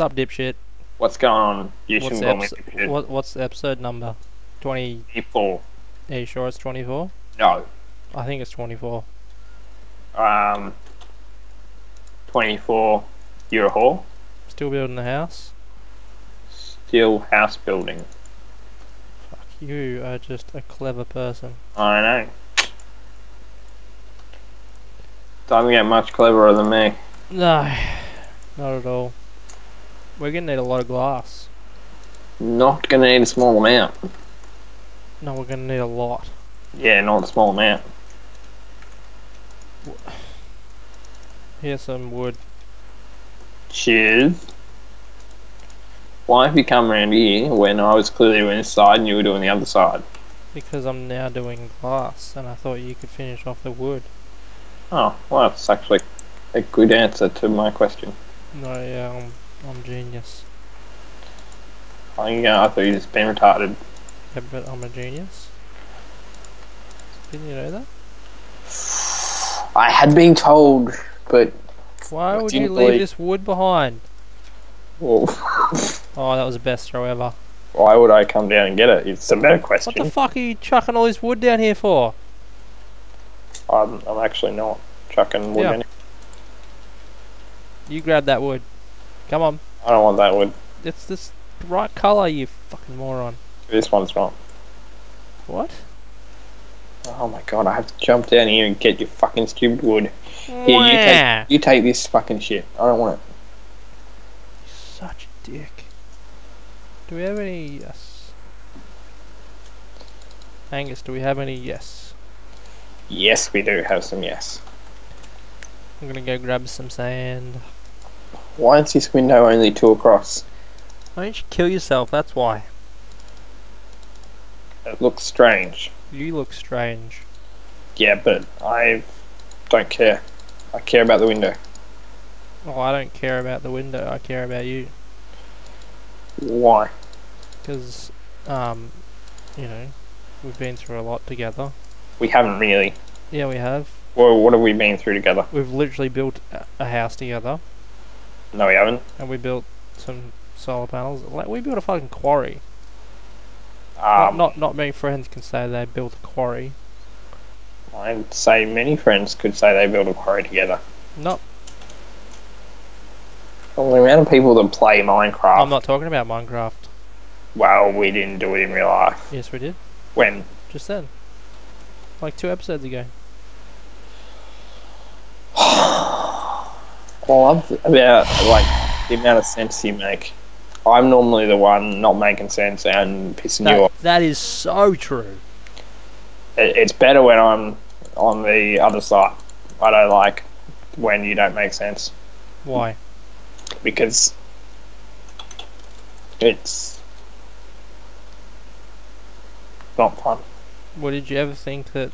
Sup, dipshit? What's going on? You shouldn't call me dipshit. What's the episode number? 24. Are you sure it's 24? No. I think it's 24. 24. You're a whore? Still building the house? Still house building. Fuck, you are just a clever person. I know. Doesn't get much cleverer than me. No, not at all. We're gonna need a lot of glass. Not gonna need a small amount. No, we're gonna need a lot. Yeah, not a small amount. Here's some wood. Cheers. Why have you come around here when I was clearly doing this side and you were doing the other side? Because I'm now doing glass and I thought you could finish off the wood. Oh, well that's actually a good answer to my question. No, yeah, I'm genius. I thought you just been retarded. Yeah, but I'm a genius. Didn't you know that? I had been told, but... Why would you leave this wood behind? Well, oh, that was the best throw ever. Why would I come down and get it? It's a better question. What the fuck are you chucking all this wood down here for? I'm actually not chucking wood in. You grab that wood. Come on. I don't want that wood. It's this right colour, you fucking moron. This one's not. What? Oh my god, I have to jump down here and get your fucking stupid wood. Here, you take this fucking shit. I don't want it. Such a dick. Do we have any? Yes. Angus, do we have any? Yes. Yes, we do have some yes. I'm gonna go grab some sand. Why is this window only 2 across? Why don't you kill yourself? That's why. It looks strange. You look strange. Yeah, but I don't care. I care about the window. Oh, I don't care about the window, I care about you. Why? Because, you know, we've been through a lot together. We haven't really. Yeah, we have. Well, what have we been through together? We've literally built a house together. No, we haven't. And we built some solar panels. Like, we built a fucking quarry. Not many friends can say they built a quarry. I'd say many friends could say they built a quarry together. Nope. Well, the amount of people that play Minecraft... I'm not talking about Minecraft. Well, we didn't do it in real life. Yes, we did. When? Just then. Like 2 episodes ago. Well, I'm about, like, the amount of sense you make. I'm normally the one not making sense and pissing you off. That is so true. It's better when I'm on the other side. I don't like when you don't make sense. Why? Because it's not fun. Well, did you ever think that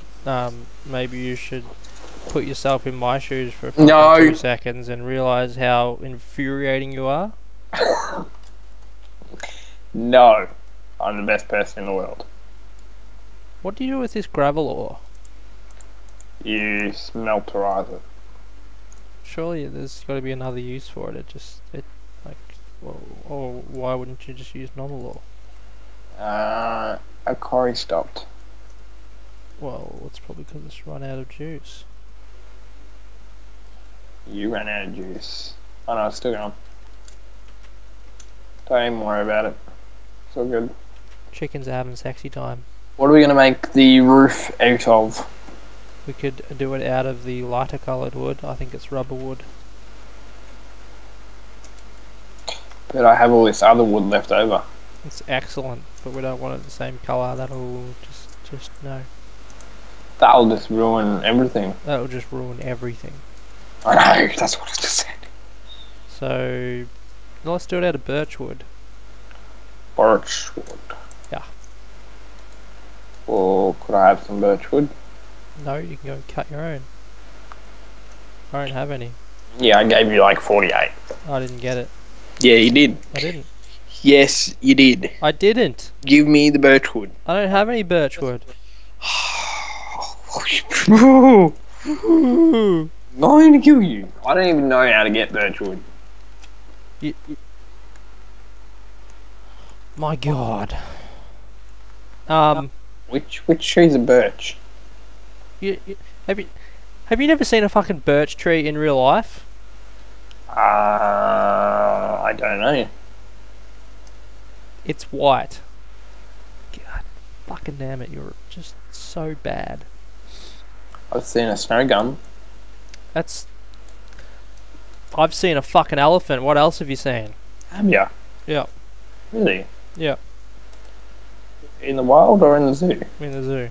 maybe you should put yourself in my shoes for 2 seconds and realise how infuriating you are? No, I'm the best person in the world. What do you do with this gravel ore? You smelterize it. Surely there's got to be another use for it. It just, why wouldn't you just use normal ore? A quarry stopped. Well, it's probably because it's run out of juice. You ran out of juice. Oh no, it's still going. Don't even worry about it. It's all good. Chickens are having sexy time. What are we going to make the roof out of? We could do it out of the lighter coloured wood. I think it's rubber wood. But I have all this other wood left over. It's excellent, but we don't want it the same colour. That'll just no. That'll just ruin everything. That'll just ruin everything. I know, that's what I just said. So, let's do it out of birch wood. Birch wood. Yeah. Or could I have some birch wood? No, you can go and cut your own. I don't have any. Yeah, I gave you like 48. I didn't get it. Yeah, you did. I didn't. Yes, you did. I didn't. Give me the birch wood. I don't have any birch wood. I'm going to kill you. I don't even know how to get birch wood. My God. Which tree's a birch? Have you never seen a fucking birch tree in real life? I don't know. It's white. God, fucking damn it! You're just so bad. I've seen a snow gun. That's. I've seen a fucking elephant. What else have you seen? Have you? Yeah. Really? Yeah. In the wild or in the zoo? In the zoo.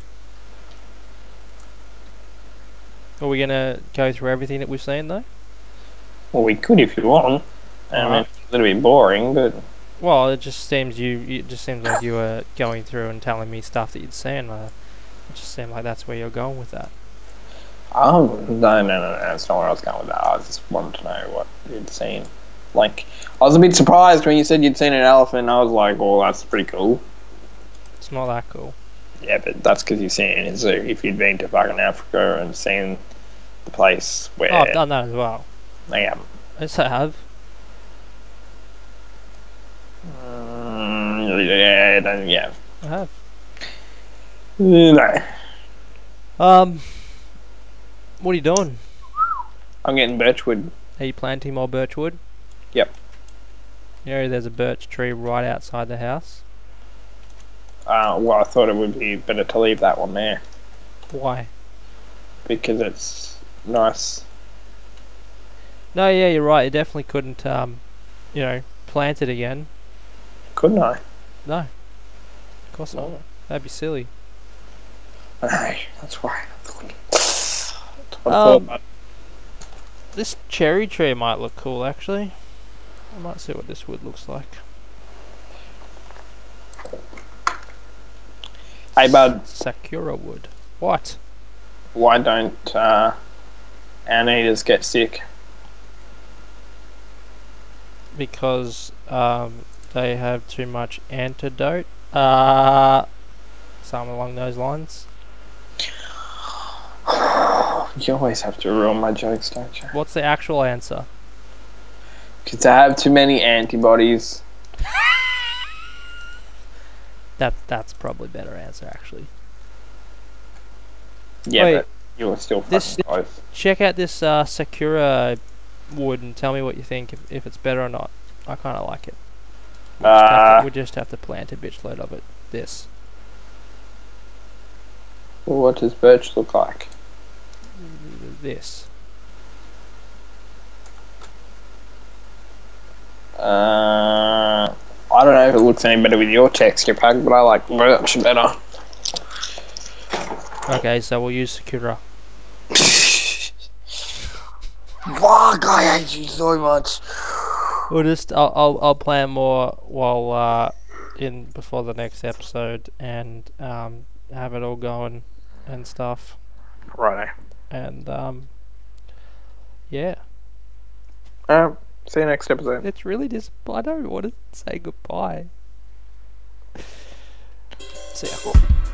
Are we gonna go through everything that we've seen though? Well, we could if you want. I mean, it's a little bit boring, but. Well, it just seems It just seems like you were going through and telling me stuff that you'd seen. It just seemed like that's where you're going with that. No, that's not where I was going with that. I just wanted to know what you'd seen. Like, I was a bit surprised when you said you'd seen an elephant. I was like, "Well, that's pretty cool." It's not that cool. Yeah, but that's because you've seen it in a zoo. If you'd been to fucking Africa and seen the place where... Oh, I've done that as well. I am. Yes, I have. Yeah, I don't. Yeah. I have. No. What are you doing? I'm getting birchwood. Are you planting more birchwood? Yep. You know there's a birch tree right outside the house? Well, I thought it would be better to leave that one there. Why? Because it's nice. No, yeah, you're right. You definitely couldn't, you know, plant it again. Couldn't I? No. Of course not. That'd be silly. I know. That's why. This cherry tree might look cool, actually. I might see what this wood looks like. Hey, bud. Sakura wood. What? Why don't anteaters get sick? Because they have too much antidote. Something along those lines. You always have to ruin my jokes, don't you? What's the actual answer? Because they have too many antibodies. That's probably a better answer, actually. Yeah, wait, but you're still fucking close. Check out this Sakura wood and tell me what you think, if it's better or not. I kind of like it. We just have to plant a bitch load of it. This. Well, what does birch look like? This. I don't know if it looks any better with your texture pack, but I like birch better. Okay, so we'll use Sakura. Fuck, I hate you so much. We'll just, I'll plan more while before the next episode and have it all going and stuff. Right. And yeah. See you next episode. It's really just... I don't want to say goodbye. See ya.